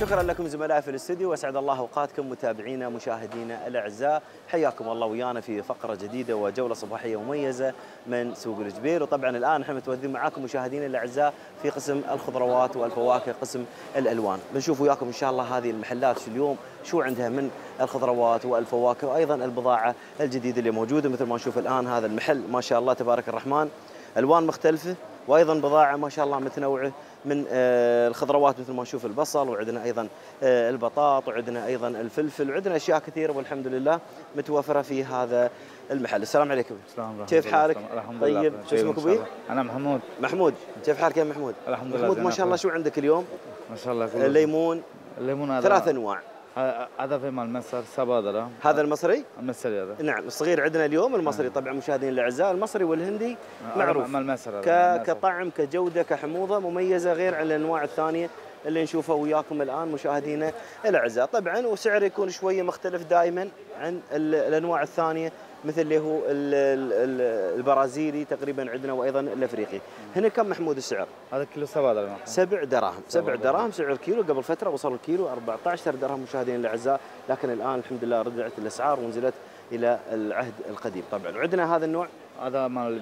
شكرا لكم زملائي في الاستديو، واسعد الله اوقاتكم متابعينا مشاهدينا الاعزاء، حياكم الله ويانا في فقره جديده وجوله صباحيه مميزه من سوق الجبير. وطبعا الان نحن متواجدين معاكم مشاهدينا الاعزاء في قسم الخضروات والفواكه، قسم الالوان. بنشوف وياكم ان شاء الله هذه المحلات اليوم شو عندها من الخضروات والفواكه، وايضا البضاعه الجديده اللي موجوده. مثل ما نشوف الان هذا المحل ما شاء الله تبارك الرحمن، الوان مختلفه وايضا بضاعه ما شاء الله متنوعه من الخضروات، مثل ما نشوف البصل، وعندنا ايضا البطاط، وعندنا ايضا الفلفل، وعندنا اشياء كثيره والحمد لله متوفره في هذا المحل. السلام عليكم. السلام ورحمه الله. كيف حالك؟ الحمد لله. طيب شو اسمك ابوي؟ انا محمود. محمود، كيف حالك يا محمود؟ الحمد لله. محمود ما شاء الله شو عندك اليوم؟ ما شاء الله كله. الليمون. الليمون هذا 3 انواع. هذا في مال مصر سبادره. هذا المصري؟ المصري هذا. نعم الصغير عندنا اليوم المصري. طبعا مشاهدينا الاعزاء المصري والهندي معروف. مال مصر كطعم كجوده كحموضه مميزه غير عن الانواع الثانيه اللي نشوفها وياكم الان مشاهدينا الاعزاء. طبعا وسعره يكون شويه مختلف دائما عن الانواع الثانيه، مثل اللي هو البرازيلي تقريبا عندنا، وايضا الافريقي. هنا كم محمود السعر؟ هذا الكيلو 7 دراهم. 7 دراهم. 7 دراهم سعر الكيلو. قبل فتره وصل الكيلو 14 درهم مشاهدينا الاعزاء، لكن الان الحمد لله رجعت الاسعار ونزلت الى العهد القديم. طبعا وعندنا هذا النوع هذا مال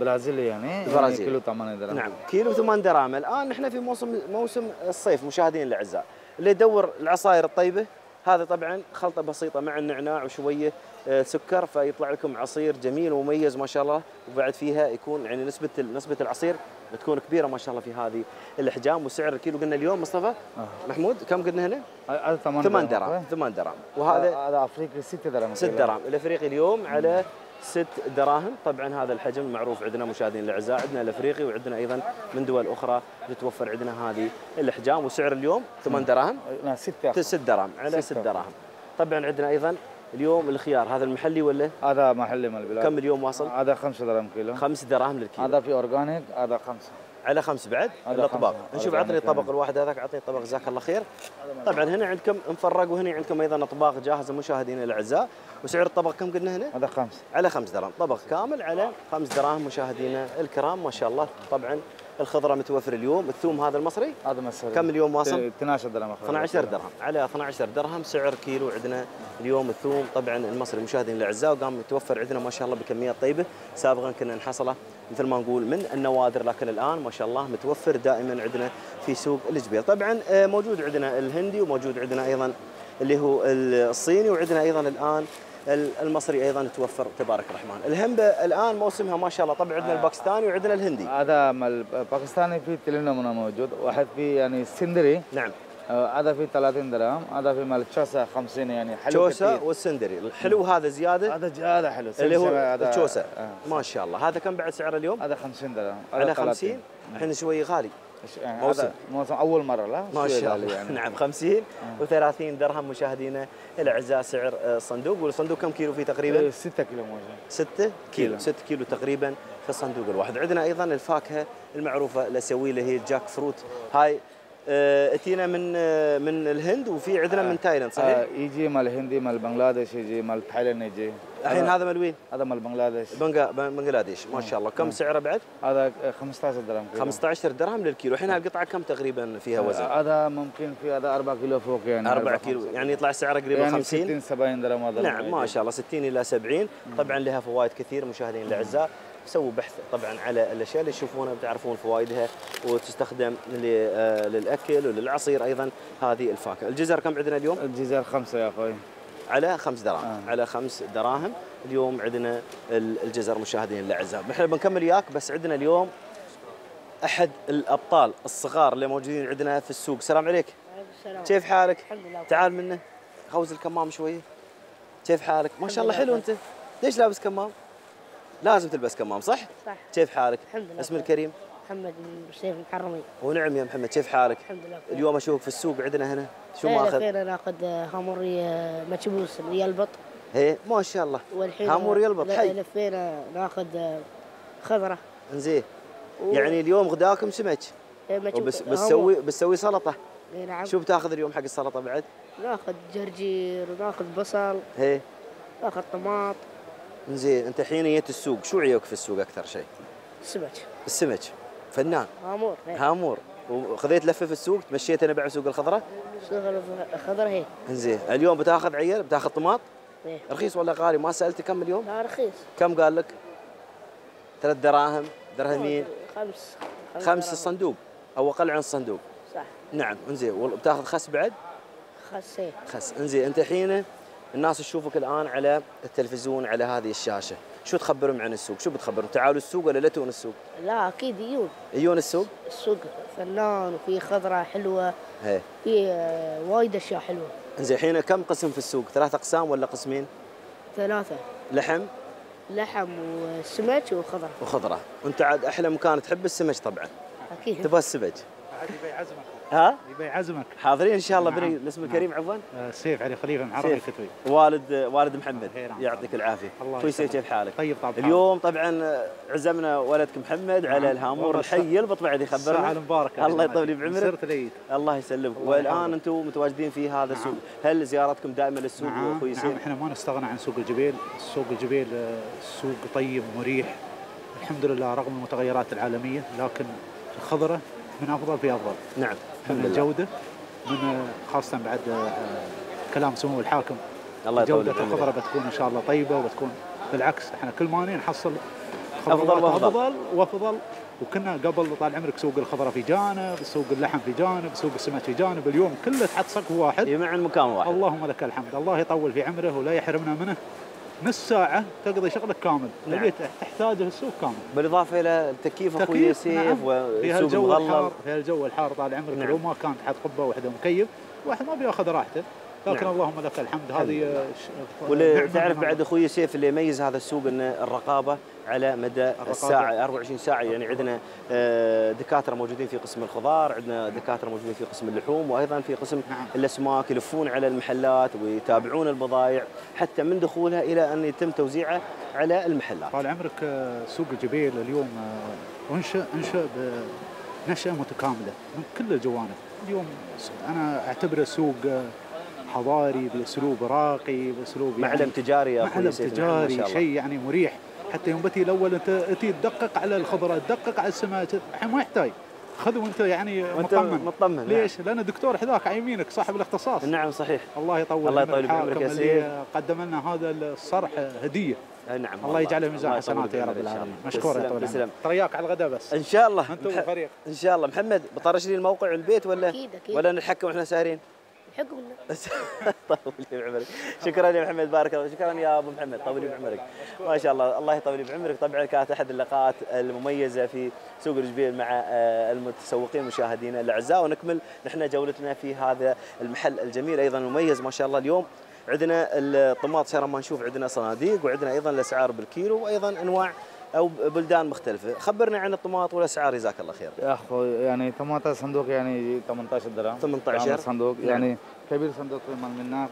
برازيلي، يعني كيلو 8 دراهم. نعم كيلو 8 دراهم. الان نحن في موسم الصيف مشاهدينا الاعزاء، اللي يدور العصائر الطيبه هذا طبعا خلطه بسيطه مع النعناع وشويه سكر، فيطلع لكم عصير جميل ومميز ما شاء الله. وبعد فيها يكون يعني نسبه العصير بتكون كبيره ما شاء الله في هذه الاحجام. وسعر الكيلو قلنا اليوم مصطفى محمود كم قلنا هنا؟ هذا 8 دراهم. 8 دراهم. وهذا هذا افريقي 6 دراهم. 6 دراهم. الافريقي اليوم على 6 دراهم. طبعا هذا الحجم معروف عندنا مشاهدينا الاعزاء، عندنا الافريقي وعندنا ايضا من دول اخرى تتوفر عندنا هذه الاحجام. وسعر اليوم 8 دراهم. 6 دراهم على 6 دراهم. طبعا عندنا ايضا اليوم الخيار، هذا المحلي ولا؟ هذا محلي من البلاد. كم اليوم واصل؟ هذا 5 دراهم كيلو. 5 دراهم للكيلو. هذا في اورجانيك، هذا 5 على 5 بعد. هذا طبق، نشوف عطني الطبق الواحد هذاك، عطني الطبق جزاك الله خير. طبعا هنا عندكم مفرق، وهنا عندكم ايضا اطباق جاهزه مشاهدينا الاعزاء. وسعر الطبق كم قلنا هنا؟ هذا 5 على 5 دراهم، طبق كامل على 5 دراهم مشاهدينا الكرام ما شاء الله. طبعا الخضره متوفر اليوم. الثوم هذا المصري؟ هذا مصري. كم اليوم واصل؟ 12 درهم. 12 درهم على 12 درهم سعر كيلو عندنا اليوم الثوم طبعا المصري مشاهدينا الاعزاء. وقام متوفر عندنا ما شاء الله بكميات طيبه، سابقا كنا نحصله مثل ما نقول من النوادر، لكن الان ما شاء الله متوفر دائما عندنا في سوق الجبيل. طبعا موجود عندنا الهندي، وموجود عندنا ايضا اللي هو الصيني، وعندنا ايضا الان المصري ايضا توفر تبارك الرحمن. الهمبه الان موسمها ما شاء الله. طبعا عندنا الباكستاني وعندنا الهندي. هذا الباكستاني في تلينومنا موجود، واحد في يعني سندري. نعم هذا في 30 درهم، هذا في مال تشوسه 50 يعني حلو. تشوسه والسندري الحلو هذا زياده. هذا حلو اللي هو تشوسه ما شاء الله. هذا كم بعد سعر اليوم؟ هذا 50 درهم على 50. الحين شوي غالي يعني موسم اول مره لا ما شاء الله يعني. نعم 50 و30 درهم مشاهدينا الاعزاء سعر الصندوق. والصندوق كم كيلو فيه تقريبا؟ 6 كيلو موجود. 6 كيلو تقريبا في الصندوق الواحد. عندنا ايضا الفاكهه المعروفه الاسيويه اللي هي الجاك فروت. هاي اتينا من الهند، وفي عندنا من تايلاند صحيح؟ يجي مال الهندي، مال بنغلاديش، يجي مال تايلاند يجي. الحين هذا مال وين؟ هذا مال بنغلاديش. بنغلاديش ما شاء الله. كم سعره بعد؟ هذا 15 درهم كيلو. 15 درهم للكيلو. الحين هالقطعه كم تقريبا فيها وزن؟ هذا ممكن في هذا 4 كيلو فوق يعني 4 كيلو 5. يعني يطلع سعره قريب يعني 50 60 70 درهم هذا. نعم ما شاء الله 60 الى 70. طبعا لها فوائد كثير مشاهدينا الاعزاء. سووا بحث طبعا على الاشياء اللي تشوفونها بتعرفون فوائدها، وتستخدم للاكل وللعصير ايضا هذه الفاكهه. الجزر كم عندنا اليوم؟ الجزر 5 يا اخوي على 5 دراهم. على 5 دراهم اليوم عندنا الجزر مشاهدينا الاعزاء. احنا بنكمل وياك، بس عندنا اليوم احد الابطال الصغار اللي موجودين عندنا في السوق. السلام عليك. السلام. كيف حالك؟ الحمد لله. تعال منا خوز الكمام شويه. كيف حالك؟ ما شاء الله حلو. انت ليش لابس كمام؟ لازم تلبس كمام صح؟ صح. كيف حالك؟ الحمد لله. اسم الكريم؟ محمد بن سيف المحرمي. ونعم يا محمد، كيف حالك؟ الحمد لله. اليوم اشوفك في السوق عندنا هنا، شو ماخذ؟ الحين ناخذ هاموري مكبوس يلبط. ايه ما شاء الله. والحين هاموري يلبط حي. لفينا ناخذ خضره. زين. يعني اليوم غداكم سمك. بتسوي سلطه. اي نعم. شو بتاخذ اليوم حق السلطه بعد؟ ناخذ جرجير وناخذ بصل. ايه. ناخذ طماط. زين انت الحين جيت السوق، شو عيوك في السوق اكثر شيء؟ السمك. السمك فنان. هامور. وخذيت لفه في السوق، تمشيت انا بعد سوق الخضره. سوق الخضره هي. زين، اليوم بتاخذ عيال، بتاخذ طماط؟ ايه. رخيص ولا غالي؟ ما سالته كم اليوم؟ لا رخيص. كم قال لك؟ 3 دراهم، درهمين. 5. 5 الصندوق او اقل عن الصندوق. صح. نعم، انزين، وبتاخذ خس بعد؟ خس ايه. خس، انزين، انت الحين الناس تشوفك الان على التلفزيون على هذه الشاشه، شو تخبرهم عن السوق؟ شو بتخبرهم؟ تعالوا السوق ولا لا تون السوق؟ لا اكيد يجون. يجون السوق؟ السوق فنان وفي خضره حلوه. هي. في وايد اشياء حلوه. زين الحين كم قسم في السوق؟ 3 اقسام ولا قسمين؟ 3. لحم وسمك وخضره. وخضره، وانت عاد احلى مكان تحب السمك طبعا. اكيد. تبغى السمك. عاد يبي عزمك. ها؟ يبي عزمك. حاضرين ان شاء الله بالاسم الكريم عفوا؟ سيف علي خليفه العربي الكتوي. والد محمد يعطيك العافيه. اخوي سيف كيف حالك؟ طيب طبعا. اليوم طبعا عزمنا ولدك محمد على الهامور الحي البط بعد يخبرنا. الساعه المباركه. الله يطول لي بعمرك. مسيره العيد. الله يسلمك، والان انتم متواجدين في هذا السوق، هل زيارتكم دائما للسوق اخوي سيف؟ احنا ما نستغنى عن سوق الجبيل، سوق الجبيل سوق طيب ومريح الحمد لله رغم المتغيرات العالميه، لكن الخضره من افضل في افضل. نعم. من الجوده، من خاصه بعد كلام سمو الحاكم الله يطول بعمرك، جوده الخضره بتكون ان شاء الله طيبه، وبتكون بالعكس احنا كل ما نحصل افضل وافضل. وكنا قبل طال عمرك سوق الخضره في جانب، سوق اللحم في جانب، سوق السمك في جانب، اليوم كله تحت سقف واحد يجمع المكان واحد. اللهم لك الحمد، الله يطول في عمره ولا يحرمنا منه. نص ساعة تقضي شغلك كامل، اللي تحتاجه السوق كامل. بالإضافة إلى التكييف أخوي سيف. نعم. وسوق مغلق في هالجو الحار طال عمرك. نعم. لو ما كان تحت قبة واحدة مكيف، واحد ما بياخذ راحته، لكن نعم. اللهم لك الحمد. هذه واللي تعرف بعد أخوي سيف اللي يميز هذا السوق أن الرقابة على مدى الساعة 24 ساعة، يعني عندنا دكاترة موجودين في قسم الخضار، عندنا دكاترة موجودين في قسم اللحوم، وأيضا في قسم الأسماك، يلفون على المحلات ويتابعون البضائع حتى من دخولها إلى أن يتم توزيعها على المحلات. طال عمرك سوق الجبيل اليوم أنشأ بنشأة متكاملة من كل الجوانب. اليوم أنا أعتبره سوق حضاري بأسلوب راقي، بأسلوب معلم يعني تجاري يا أخوي سيف. معلم تجاري، شيء يعني مريح. حتى يوم بتي الاول انت تدقق على الخضره، تدقق على السماء، الحين ما يحتاج، خذ وانت يعني مطمن. ليش؟ لان الدكتور حذاك على يمينك صاحب الاختصاص. نعم صحيح. الله يطول بعمرك يا سيف. قدم لنا هذا الصرح هديه. نعم. الله يجعله ميزان حسناته يا رب العالمين. مشكور يا طويل العمر. ترياك على الغداء بس. ان شاء الله. انت والفريق. ان شاء الله. محمد بطرش لي الموقع البيت ولا؟ أكيد. ولا نتحكم واحنا ساهرين؟ حقنا. طول لي بعمرك. شكرا يا محمد، بارك الله. شكرا يا ابو محمد، طول لي بعمرك. ما شاء الله، الله يطول لي بعمرك. طبعا كانت احد اللقاءات المميزه في سوق الجبيل مع المتسوقين مشاهدينا الاعزاء، ونكمل نحن جولتنا في هذا المحل الجميل ايضا المميز ما شاء الله. اليوم عندنا الطماط شهر ما نشوف، عندنا صناديق، وعندنا ايضا الاسعار بالكيلو، وايضا انواع او بلدان مختلفه. خبرنا عن الطماط والاسعار جزاك الله خير. يا اخوي يعني طماطه صندوق يعني 18 درهم. 18 صندوق يعني كبير، صندوق المنار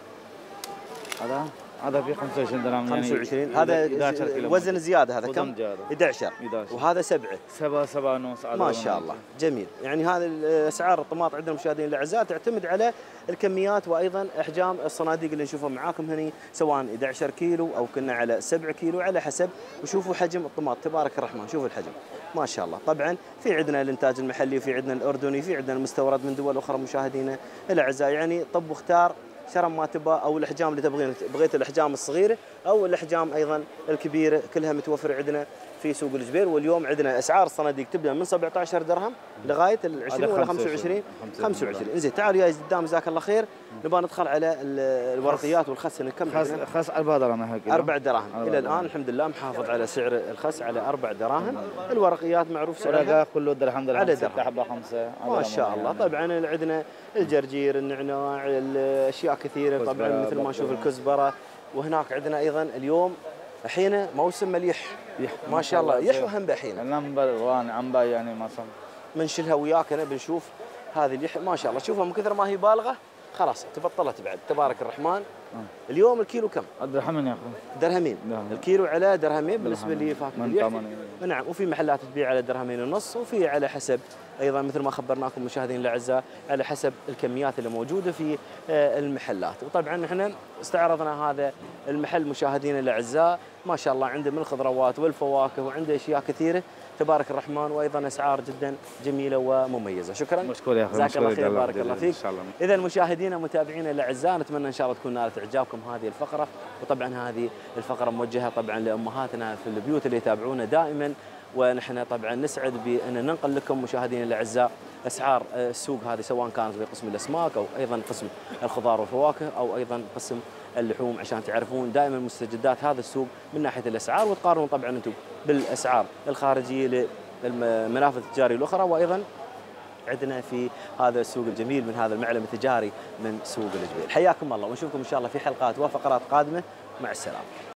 هذا في 25 درهم يعني 25. هذا وزن زياده، هذا كم؟ 11. وهذا 7.5. ما شاء الله جميل. يعني هذه الاسعار الطماط عندنا مشاهدينا الاعزاء تعتمد على الكميات وايضا احجام الصناديق اللي نشوفها معاكم هني، سواء 11 كيلو او كنا على 7 كيلو على حسب. وشوفوا حجم الطماط تبارك الرحمن، شوفوا الحجم ما شاء الله. طبعا في عندنا الانتاج المحلي، وفي عندنا الاردني، في عندنا المستورد من دول اخرى مشاهدينا الاعزاء. يعني طب واختار شرم ما تبغى، او الاحجام اللي تبغين، بغيت الاحجام الصغيره او الاحجام ايضا الكبيره، كلها متوفره عندنا في سوق الجبير. واليوم عندنا اسعار الصناديق تبدا من 17 درهم لغايه ال 20 ولا 25. زين تعال يا قدام جزاك الله خير. نبغى ندخل على الورقيات والخس. اللي كم خس 4 دراهم. 4 دراهم الى الان الحمد لله محافظ على سعر الخس على 4 دراهم. الورقيات معروف سعرها كله درهم على 6 حبه 5 ما شاء الله. طبعا عندنا الجرجير، النعناع، الاشياء كثيره طبعا مثل ما نشوف الكزبره. وهناك عندنا ايضا اليوم الحين موسم مليح ما شاء الله، يح وهنبه الحين العنبر وعنبه يعني ما صار بنشلها وياك. انا بنشوف هذه اللي ما شاء الله، شوفها من كثر ما هي بالغه خلاص تبطلت بعد تبارك الرحمن. اليوم الكيلو كم؟ درهمين يا اخوي. درهمين. الكيلو على درهمين بالنسبه لفاكهه. نعم، وفي محلات تبيع على درهمين ونص، وفي على حسب ايضا مثل ما خبرناكم مشاهدينا الاعزاء على حسب الكميات اللي موجوده في المحلات. وطبعا احنا استعرضنا هذا المحل مشاهدينا الاعزاء، ما شاء الله عنده من الخضروات والفواكه وعنده اشياء كثيره تبارك الرحمن، وايضا اسعار جدا جميله ومميزه. شكرا، مشكور يا اخوي، جزاك الله خير، بارك الله فيك. اذا مشاهدينا متابعينا الاعزاء، نتمنى ان شاء الله تكون نالت اعجابكم هذه الفقره، وطبعا هذه الفقره موجهه طبعا لامهاتنا في البيوت اللي يتابعونا دائما، ونحن طبعا نسعد بان ننقل لكم مشاهدينا الاعزاء اسعار السوق هذه، سواء كانت بقسم الاسماك او ايضا قسم الخضار والفواكه او ايضا قسم اللحوم، عشان تعرفون دائما مستجدات هذا السوق من ناحيه الاسعار، وتقارنون طبعا انتم بالاسعار الخارجيه للمنافذ التجاريه الاخرى، وايضا عندنا في هذا السوق الجميل من هذا المعلم التجاري من سوق الجبيل. حياكم الله، ونشوفكم ان شاء الله في حلقات وفقرات قادمه. مع السلامه.